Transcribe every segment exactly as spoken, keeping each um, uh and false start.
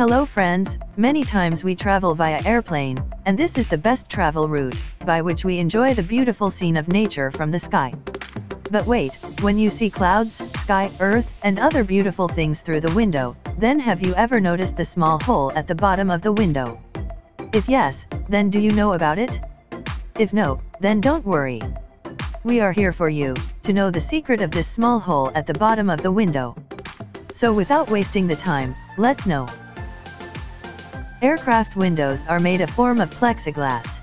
Hello friends, many times we travel via airplane, and this is the best travel route, by which we enjoy the beautiful scene of nature from the sky. But wait, when you see clouds, sky, earth, and other beautiful things through the window, then have you ever noticed the small hole at the bottom of the window? If yes, then do you know about it? If no, then don't worry. We are here for you, to know the secret of this small hole at the bottom of the window. So without wasting the time, let's know. Aircraft windows are made of form of plexiglass.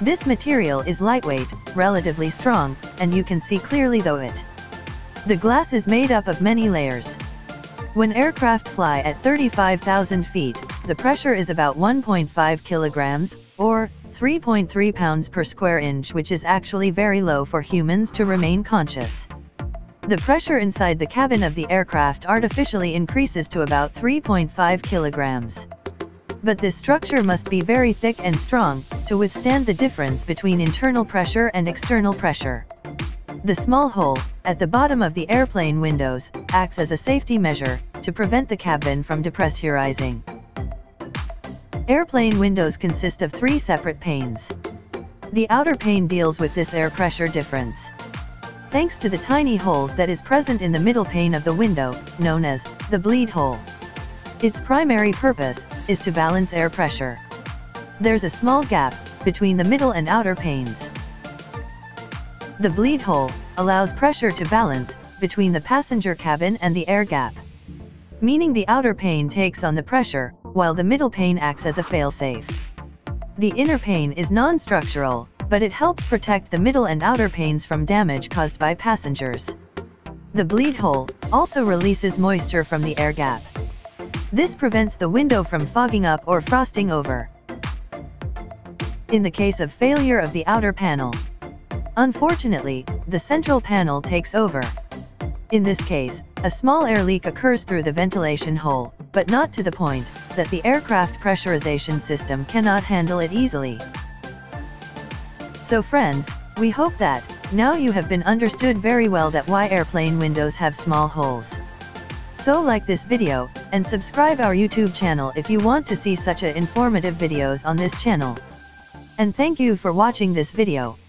This material is lightweight, relatively strong, and you can see clearly through it. The glass is made up of many layers. When aircraft fly at thirty-five thousand feet, the pressure is about one point five kilograms, or three point three pounds per square inch, which is actually very low for humans to remain conscious. The pressure inside the cabin of the aircraft artificially increases to about three point five kilograms. But this structure must be very thick and strong, to withstand the difference between internal pressure and external pressure. The small hole, at the bottom of the airplane windows, acts as a safety measure, to prevent the cabin from depressurizing. Airplane windows consist of three separate panes. The outer pane deals with this air pressure difference. Thanks to the tiny holes that is present in the middle pane of the window, known as the bleed hole. Its primary purpose is to balance air pressure. There's a small gap between the middle and outer panes. The bleed hole allows pressure to balance between the passenger cabin and the air gap, meaning the outer pane takes on the pressure, while the middle pane acts as a failsafe. The inner pane is non-structural, but it helps protect the middle and outer panes from damage caused by passengers. The bleed hole also releases moisture from the air gap. This prevents the window from fogging up or frosting over, in the case of failure of the outer panel. Unfortunately, the central panel takes over. In this case, a small air leak occurs through the ventilation hole, but not to the point that the aircraft pressurization system cannot handle it easily. So friends, we hope that, now you have been understood very well that why airplane windows have small holes. So like this video, and subscribe our YouTube channel if you want to see such a informative videos on this channel. And thank you for watching this video.